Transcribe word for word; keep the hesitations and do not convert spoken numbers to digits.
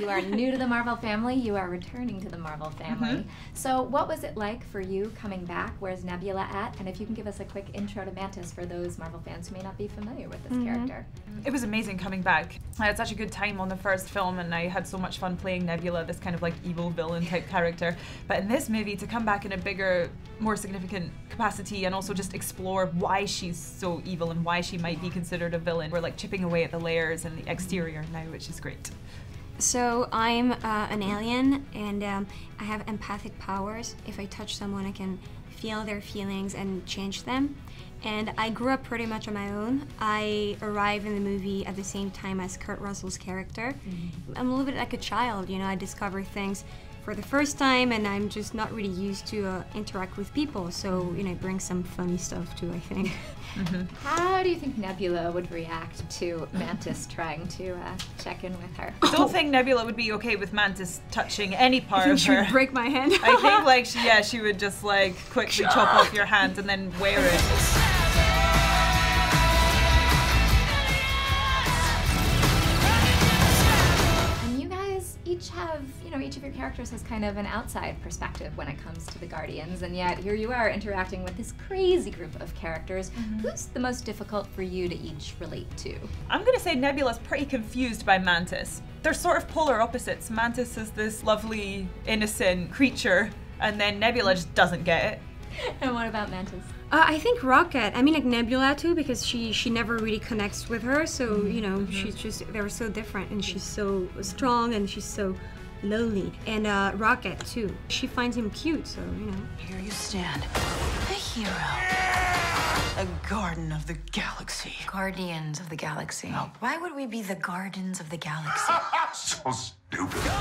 You are new to the Marvel family. You are returning to the Marvel family. Mm-hmm. So what was it like for you coming back? Where's Nebula at? And if you can give us a quick intro to Mantis for those Marvel fans who may not be familiar with this mm-hmm. character. It was amazing coming back. I had such a good time on the first film, and I had so much fun playing Nebula, this kind of like evil villain type character. But in this movie, to come back in a bigger, more significant capacity and also just explore why she's so evil and why she might be considered a villain. We're like chipping away at the layers and the exterior now, which is great. So I'm uh, an alien, and um, I have empathic powers. If I touch someone, I can feel their feelings and change them. And I grew up pretty much on my own. I arrive in the movie at the same time as Kurt Russell's character. Mm-hmm. I'm a little bit like a child, you know, I discover things for the first time, and I'm just not really used to uh, interact with people, so you know, it brings some funny stuff too, I think. Mm-hmm. How do you think Nebula would react to Mantis trying to uh, check in with her? I don't oh. think Nebula would be okay with Mantis touching any part of her. She'd break my hand. I think like she, yeah, she would just like quickly chop off your hand and then wear it. Have you know each of your characters has kind of an outside perspective when it comes to the Guardians, and yet here you are interacting with this crazy group of characters. Mm-hmm. Who's the most difficult for you to each relate to? I'm gonna say Nebula's pretty confused by Mantis. They're sort of polar opposites. Mantis is this lovely, innocent creature, and then Nebula just doesn't get it. And what about Mantis? Uh, I think Rocket. I mean, like Nebula too, because she she never really connects with her. So you know, mm-hmm. she's just they're so different, and she's so strong, and she's so lonely. And uh, Rocket too. She finds him cute, so you know. Here you stand, a hero, a Guardian of the Galaxy. Guardians of the Galaxy. Oh. Why would we be the Guardians of the Galaxy? So stupid.